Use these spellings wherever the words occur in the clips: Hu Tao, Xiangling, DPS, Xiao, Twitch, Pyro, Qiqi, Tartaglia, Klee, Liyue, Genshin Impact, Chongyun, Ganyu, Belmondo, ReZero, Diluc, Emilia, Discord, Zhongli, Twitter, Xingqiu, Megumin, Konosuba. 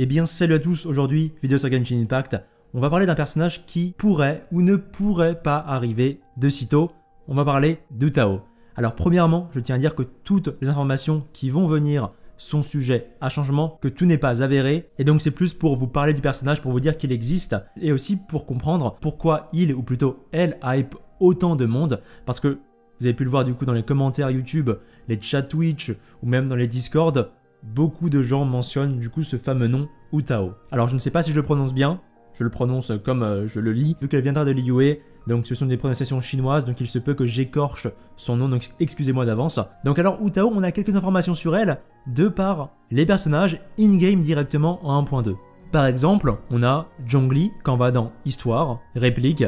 Eh bien salut à tous, aujourd'hui vidéo sur Genshin Impact, on va parler d'un personnage qui pourrait ou ne pourrait pas arriver de sitôt, on va parler de Tao. Alors premièrement, je tiens à dire que toutes les informations qui vont venir sont sujets à changement, que tout n'est pas avéré, et donc c'est plus pour vous parler du personnage, pour vous dire qu'il existe, et aussi pour comprendre pourquoi il, ou plutôt elle, hype autant de monde, parce que vous avez pu le voir du coup dans les commentaires YouTube, les chats Twitch, ou même dans les Discord, beaucoup de gens mentionnent du coup ce fameux nom Hu Tao. Alors je ne sais pas si je le prononce bien, je le prononce comme je le lis, vu qu'elle viendra de Liyue, donc ce sont des prononciations chinoises, donc il se peut que j'écorche son nom, donc excusez-moi d'avance. Donc alors Hu Tao, on a quelques informations sur elle, de par les personnages in-game directement en 1.2. Par exemple, on a Zhongli, quand on va dans Histoire, Réplique,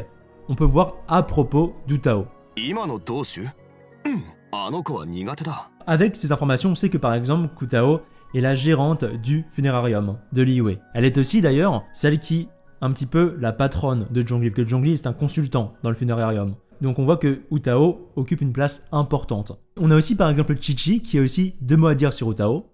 on peut voir à propos d'Hu Tao. Avec ces informations, on sait que par exemple Hu Tao est la gérante du funérarium de Liyue. Elle est aussi d'ailleurs celle qui, un petit peu, la patronne de Zhongli, que Zhongli est un consultant dans le funérarium. Donc on voit que Hu Tao occupe une place importante. On a aussi par exemple Qiqi qui a aussi deux mots à dire sur Hu Tao.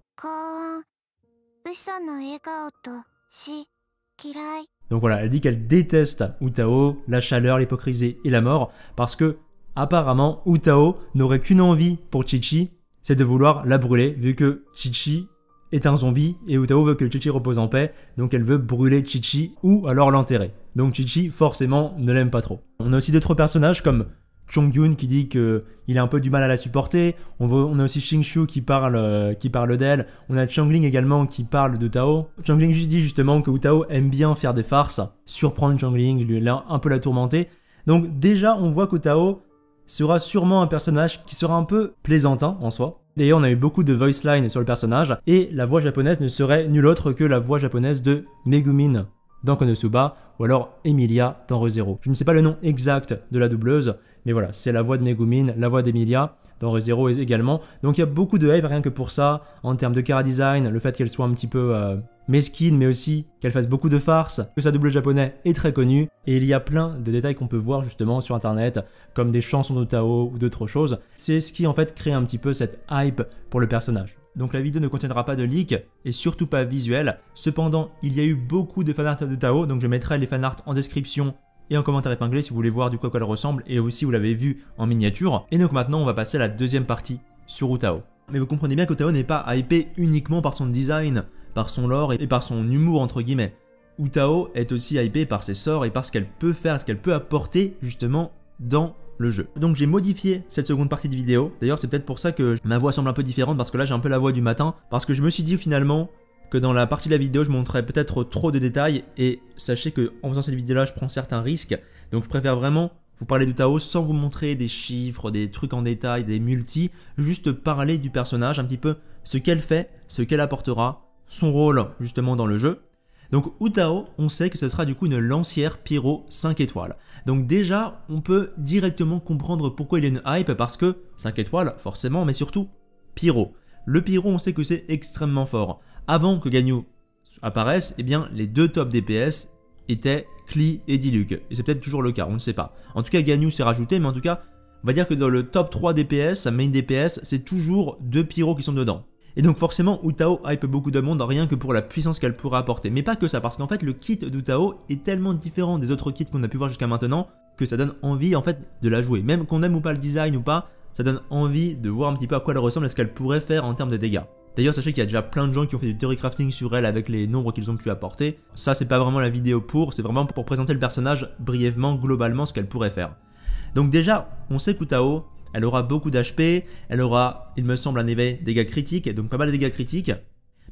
Donc voilà, elle dit qu'elle déteste Hu Tao, la chaleur, l'hypocrisie et la mort, parce que apparemment Hu Tao n'aurait qu'une envie pour Qiqi, c'est de vouloir la brûler, vu que Qiqi est un zombie et Hu Tao veut que Qiqi repose en paix, donc elle veut brûler Qiqi ou alors l'enterrer. Donc Qiqi forcément ne l'aime pas trop. On a aussi d'autres personnages comme Chongyun qui dit qu'il a un peu du mal à la supporter, on a aussi Xingqiu qui parle d'elle, on a Xiangling également qui parle de Tao. Xiangling dit justement que Hu Tao aime bien faire des farces, surprendre Xiangling, lui un peu la tourmenter. Donc déjà on voit que Hu Tao sera sûrement un personnage qui sera un peu plaisantin en soi. D'ailleurs on a eu beaucoup de voice lines sur le personnage, et la voix japonaise ne serait nulle autre que la voix japonaise de Megumin dans Konosuba, ou alors Emilia dans ReZero. Je ne sais pas le nom exact de la doubleuse, mais voilà, c'est la voix de Megumin, la voix d'Emilia dans ReZero également. Donc il y a beaucoup de hype rien que pour ça, en termes de chara-design, le fait qu'elle soit un petit peu mesquine, mais aussi qu'elle fasse beaucoup de farces, que sa double japonais est très connue, et il y a plein de détails qu'on peut voir justement sur internet, comme des chansons de Tao ou d'autres choses. C'est ce qui en fait crée un petit peu cette hype pour le personnage. Donc la vidéo ne contiendra pas de leak, et surtout pas visuel. Cependant, il y a eu beaucoup de fanarts de Tao, donc je mettrai les fanarts en description et en commentaire épinglé si vous voulez voir du quoi elle ressemble, et aussi vous l'avez vu en miniature. Et donc maintenant on va passer à la deuxième partie sur Hu Tao. Mais vous comprenez bien que Hu Tao n'est pas hypé uniquement par son design, par son lore et par son humour entre guillemets. Hu Tao est aussi hypé par ses sorts et par ce qu'elle peut faire, ce qu'elle peut apporter justement dans le jeu. Donc j'ai modifié cette seconde partie de vidéo, d'ailleurs c'est peut-être pour ça que ma voix semble un peu différente, parce que là j'ai un peu la voix du matin, parce que je me suis dit finalement que dans la partie de la vidéo je montrais peut-être trop de détails, et sachez que en faisant cette vidéo là je prends certains risques, donc je préfère vraiment vous parler de Hu Tao sans vous montrer des chiffres, des trucs en détail, des multis, juste parler du personnage, un petit peu ce qu'elle fait, ce qu'elle apportera, son rôle justement dans le jeu. Donc Hu Tao, on sait que ce sera du coup une lancière Pyro 5 étoiles. Donc déjà, on peut directement comprendre pourquoi il y a une hype, parce que 5 étoiles forcément, mais surtout Pyro. Le Pyro, on sait que c'est extrêmement fort. Avant que Ganyu apparaisse, eh bien les deux top DPS étaient Klee et Diluc. Et c'est peut-être toujours le cas, on ne sait pas. En tout cas, Ganyu s'est rajouté, mais en tout cas, on va dire que dans le top 3 DPS, main DPS, c'est toujours deux Pyro qui sont dedans. Et donc forcément Hu Tao hype beaucoup de monde rien que pour la puissance qu'elle pourrait apporter. Mais pas que ça, parce qu'en fait le kit d'Hu Tao est tellement différent des autres kits qu'on a pu voir jusqu'à maintenant que ça donne envie en fait de la jouer. Même qu'on aime ou pas le design ou pas, ça donne envie de voir un petit peu à quoi elle ressemble et ce qu'elle pourrait faire en termes de dégâts. D'ailleurs sachez qu'il y a déjà plein de gens qui ont fait du theory crafting sur elle avec les nombres qu'ils ont pu apporter. Ça c'est pas vraiment la vidéo pour, c'est vraiment pour présenter le personnage brièvement, globalement ce qu'elle pourrait faire. Donc déjà on sait que Hu Tao, elle aura beaucoup d'HP, elle aura, il me semble, un éveil dégâts critiques, donc pas mal de dégâts critiques.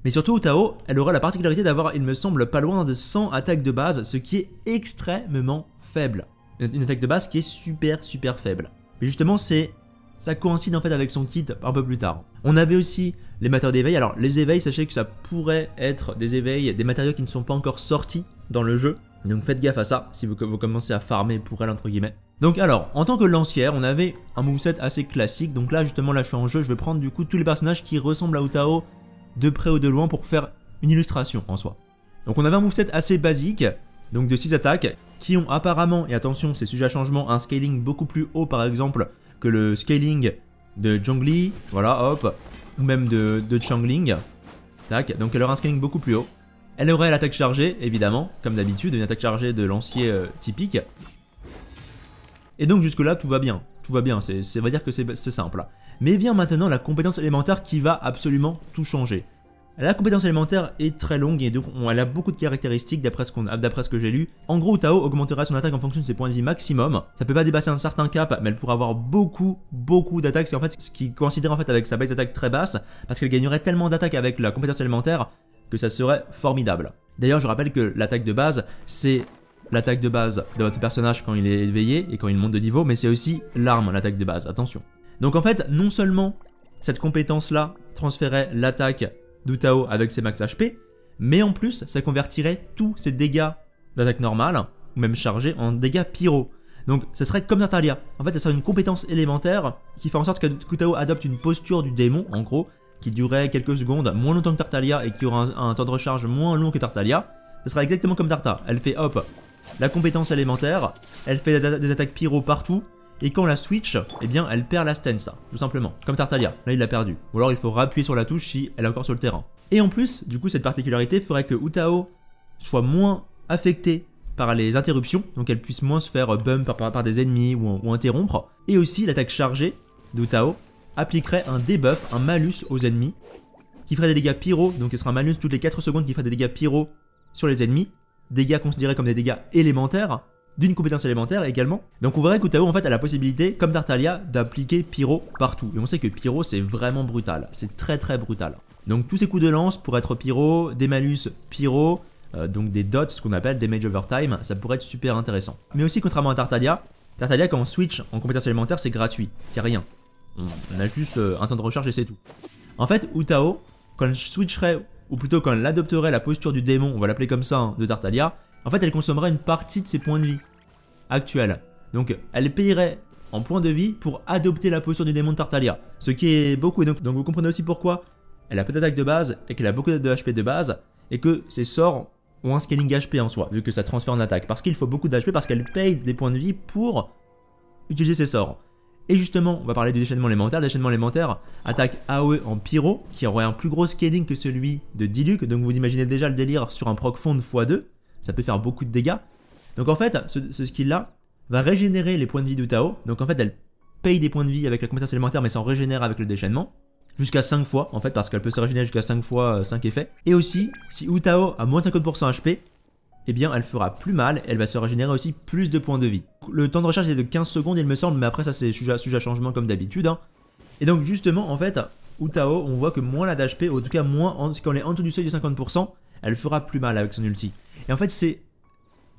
Mais surtout, Hu Tao, elle aura la particularité d'avoir, il me semble, pas loin de 100 attaques de base, ce qui est extrêmement faible. Une attaque de base qui est super, super faible. Mais justement, ça coïncide en fait avec son kit un peu plus tard. On avait aussi les matériaux d'éveil. Alors, les éveils, sachez que ça pourrait être des éveils, des matériaux qui ne sont pas encore sortis dans le jeu. Donc faites gaffe à ça si vous commencez à farmer pour elle entre guillemets. Donc alors, en tant que lancière, on avait un moveset assez classique. Donc là justement, là je suis en jeu, je vais prendre du coup tous les personnages qui ressemblent à Hu Tao de près ou de loin pour faire une illustration en soi. Donc on avait un moveset assez basique, donc de 6 attaques, qui ont apparemment, et attention c'est sujet à changement, un scaling beaucoup plus haut par exemple que le scaling de Zhongli, voilà hop, ou même de Xiangling. Tac, donc elle aura un scaling beaucoup plus haut. Elle aurait l'attaque chargée, évidemment, comme d'habitude, une attaque chargée de lancier typique. Et donc jusque-là, tout va bien, ça va dire que c'est simple. Mais vient maintenant la compétence élémentaire qui va absolument tout changer. La compétence élémentaire est très longue et donc elle a beaucoup de caractéristiques d'après ce que j'ai lu. En gros, Tao augmentera son attaque en fonction de ses points de vie maximum. Ça peut pas dépasser un certain cap, mais elle pourra avoir beaucoup d'attaques. C'est en fait ce qui coïnciderait en fait avec sa base d'attaque très basse, parce qu'elle gagnerait tellement d'attaques avec la compétence élémentaire que ça serait formidable. D'ailleurs, je rappelle que l'attaque de base, c'est l'attaque de base de votre personnage quand il est éveillé et quand il monte de niveau, mais c'est aussi l'arme, l'attaque de base, attention. Donc en fait, non seulement cette compétence-là transférait l'attaque d'Hu Tao avec ses max HP, mais en plus ça convertirait tous ses dégâts d'attaque normale, ou même chargés, en dégâts pyro. Donc ça serait comme Tartaglia. En fait, ça serait une compétence élémentaire qui fait en sorte que Hu Tao adopte une posture du démon, en gros, qui durait quelques secondes, moins longtemps que Tartaglia, et qui aura un temps de recharge moins long que Tartaglia. Ça sera exactement comme Tarta. Elle fait hop, la compétence élémentaire, elle fait des attaques pyro partout, et quand on la switch, eh bien elle perd la stance, tout simplement, comme Tartaglia, là il l'a perdu. Ou alors il faut rappuyer sur la touche si elle est encore sur le terrain. Et en plus, du coup, cette particularité ferait que Hu Tao soit moins affectée par les interruptions, donc elle puisse moins se faire bump par des ennemis ou interrompre. Et aussi l'attaque chargée de Hu Tao appliquerait un debuff, un malus aux ennemis, qui ferait des dégâts pyro, donc ce sera un malus toutes les 4 secondes qui ferait des dégâts pyro sur les ennemis, dégâts considérés comme des dégâts élémentaires, d'une compétence élémentaire également. Donc on verrait que Hu Tao en fait a la possibilité, comme Tartaglia, d'appliquer pyro partout. Et on sait que pyro c'est vraiment brutal, c'est très brutal. Donc tous ces coups de lance pour être pyro, des malus pyro, donc des dots, ce qu'on appelle damage over time, ça pourrait être super intéressant. Mais aussi contrairement à Tartaglia, quand on switch en compétence élémentaire c'est gratuit, il n'y a rien. On a juste un temps de recharge et c'est tout. En fait Hu Tao, quand elle switcherait, ou plutôt quand elle adopterait la posture du démon, on va l'appeler comme ça, hein, de Tartaglia, en fait, elle consommerait une partie de ses points de vie actuels. Donc, elle payerait en points de vie pour adopter la posture du démon de Tartaglia. Ce qui est beaucoup. Et donc vous comprenez aussi pourquoi elle a peu d'attaque de base et qu'elle a beaucoup de HP de base et que ses sorts ont un scaling HP en soi, vu que ça transfère en attaque. Parce qu'il faut beaucoup d'HP, parce qu'elle paye des points de vie pour utiliser ses sorts. Et justement, on va parler du déchaînement élémentaire. Le déchaînement élémentaire attaque AOE en pyro, qui aurait un plus gros scaling que celui de Diluc. Donc vous imaginez déjà le délire sur un proc fond de x2. Ça peut faire beaucoup de dégâts. Donc en fait, ce skill-là va régénérer les points de vie de Hu Tao. Donc en fait, elle paye des points de vie avec la compétence élémentaire, mais s'en régénère avec le déchaînement. Jusqu'à 5 fois, en fait, parce qu'elle peut se régénérer jusqu'à 5 fois 5 effets. Et aussi, si Hu Tao a moins de 50% HP, eh bien, elle fera plus mal. Et elle va se régénérer aussi plus de points de vie. Le temps de recharge est de 15 secondes, il me semble, mais après ça, c'est sujet à changement comme d'habitude, hein. Et donc justement, en fait, Hu Tao, on voit que moins la d'HP, ou en tout cas moins, quand elle est en dessous du seuil de 50%, elle fera plus mal avec son ulti. Et en fait, c'est,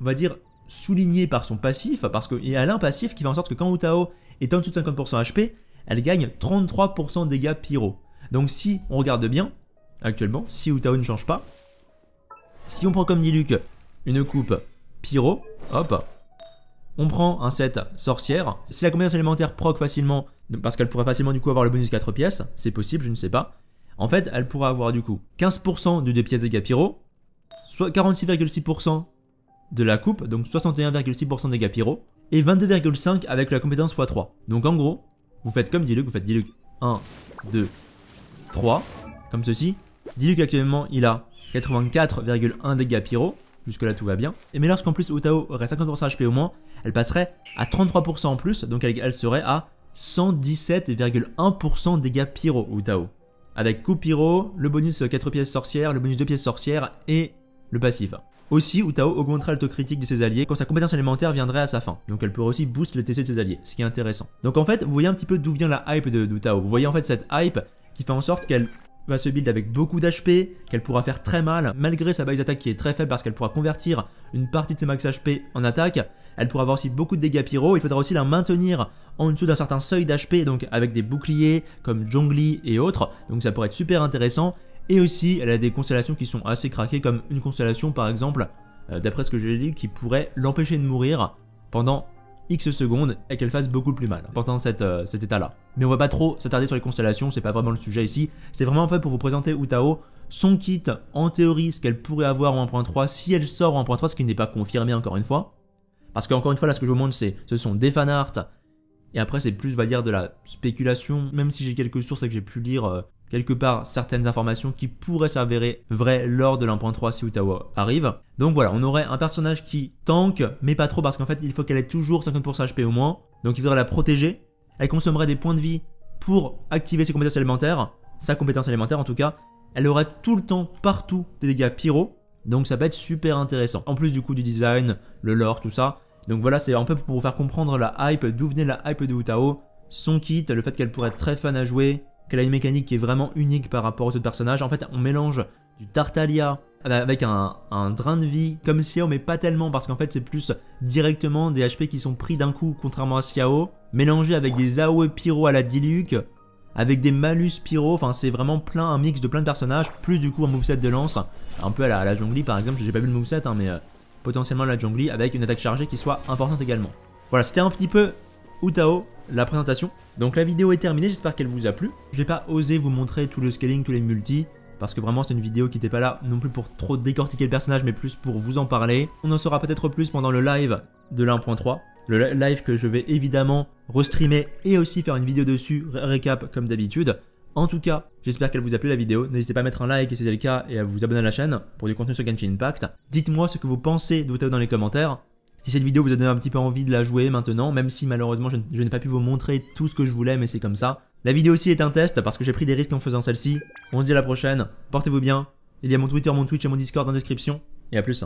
on va dire, souligné par son passif, parce qu'elle a un passif qui fait en sorte que quand Hu Tao est en dessous de 50% HP, elle gagne 33% de dégâts pyro. Donc si on regarde bien, actuellement, si Hu Tao ne change pas, si on prend comme Diluc une coupe pyro, hop, on prend un set sorcière. Si la compétence élémentaire proc facilement, parce qu'elle pourrait facilement du coup avoir le bonus 4 pièces, c'est possible, je ne sais pas. En fait, elle pourra avoir du coup 15% de 2 pièces de dégâts pyro, soit 46,6% de la coupe, donc 61,6% de dégâts pyro, et 22,5% avec la compétence x3. Donc en gros, vous faites comme Diluc, vous faites Diluc 1, 2, 3, comme ceci. Diluc actuellement, il a 84,1 dégâts pyro, jusque-là tout va bien. Et mais lorsqu'en plus Hu Tao aurait 50% HP au moins, elle passerait à 33% en plus, donc elle serait à 117,1% dégâts pyro, Hu Tao. Avec coup pyro, le bonus 4 pièces sorcières, le bonus 2 pièces sorcières et le passif. Aussi, Hu Tao augmentera le taux critique de ses alliés quand sa compétence élémentaire viendrait à sa fin. Donc elle pourrait aussi boost le TC de ses alliés, ce qui est intéressant. Donc en fait, vous voyez un petit peu d'où vient la hype de Hu Tao. Vous voyez en fait cette hype qui fait en sorte qu'elle va se build avec beaucoup d'HP, qu'elle pourra faire très mal, malgré sa base d'attaque qui est très faible parce qu'elle pourra convertir une partie de ses max HP en attaque. Elle pourra avoir aussi beaucoup de dégâts pyro, il faudra aussi la maintenir en dessous d'un certain seuil d'HP, donc avec des boucliers comme Zhongli et autres, donc ça pourrait être super intéressant. Et aussi, elle a des constellations qui sont assez craquées, comme une constellation par exemple, d'après ce que j'ai lu, qui pourrait l'empêcher de mourir pendant X secondes et qu'elle fasse beaucoup plus mal pendant cet état-là. Mais on va pas trop s'attarder sur les constellations, c'est pas vraiment le sujet ici, c'est vraiment un peu pour vous présenter Hu Tao, son kit en théorie, ce qu'elle pourrait avoir en 1.3 si elle sort en 1.3, ce qui n'est pas confirmé encore une fois. Parce qu'encore une fois, là, ce que je vous montre, ce sont des fanarts. Et après, c'est plus, on va dire, de la spéculation. Même si j'ai quelques sources et que j'ai pu lire quelque part certaines informations qui pourraient s'avérer vraies lors de l'1.3 si Hu Tao arrive. Donc voilà, on aurait un personnage qui tank, mais pas trop parce qu'en fait il faut qu'elle ait toujours 50% HP au moins, donc il faudrait la protéger. Elle consommerait des points de vie pour activer ses compétences élémentaires, sa compétence élémentaire en tout cas. Elle aurait tout le temps, partout, des dégâts pyro, donc ça peut être super intéressant. En plus du coup du design, le lore, tout ça. Donc voilà, c'est un peu pour vous faire comprendre la hype, d'où venait la hype de Hu Tao, son kit, le fait qu'elle pourrait être très fun à jouer, qu'elle a une mécanique qui est vraiment unique par rapport aux autres personnages. En fait, on mélange du Tartaglia avec un drain de vie comme Xiao, mais pas tellement, parce qu'en fait c'est plus directement des HP qui sont pris d'un coup, contrairement à Xiao, mélangé avec des AOE pyro à la Diluc, avec des malus pyro, enfin c'est vraiment plein, un mix de plein de personnages, plus du coup un moveset de lance, un peu à la Zhongli par exemple, j'ai pas vu le moveset hein, mais potentiellement la Zhongli avec une attaque chargée qui soit importante également. Voilà, c'était un petit peu Hu Tao, la présentation. Donc la vidéo est terminée, j'espère qu'elle vous a plu. J'ai pas osé vous montrer tout le scaling, tous les multis, parce que vraiment c'est une vidéo qui n'était pas là non plus pour trop décortiquer le personnage, mais plus pour vous en parler. On en saura peut-être plus pendant le live de l'1.3. Le live que je vais évidemment restreamer et aussi faire une vidéo dessus, récap comme d'habitude. En tout cas, j'espère qu'elle vous a plu la vidéo. N'hésitez pas à mettre un like si c'est le cas et à vous abonner à la chaîne pour du contenu sur Genshin Impact. Dites-moi ce que vous pensez de Hu Tao dans les commentaires. Si cette vidéo vous a donné un petit peu envie de la jouer maintenant, même si malheureusement je n'ai pas pu vous montrer tout ce que je voulais, mais c'est comme ça. La vidéo aussi est un test parce que j'ai pris des risques en faisant celle-ci. On se dit à la prochaine, portez-vous bien. Il y a mon Twitter, mon Twitch et mon Discord en description. Et à plus.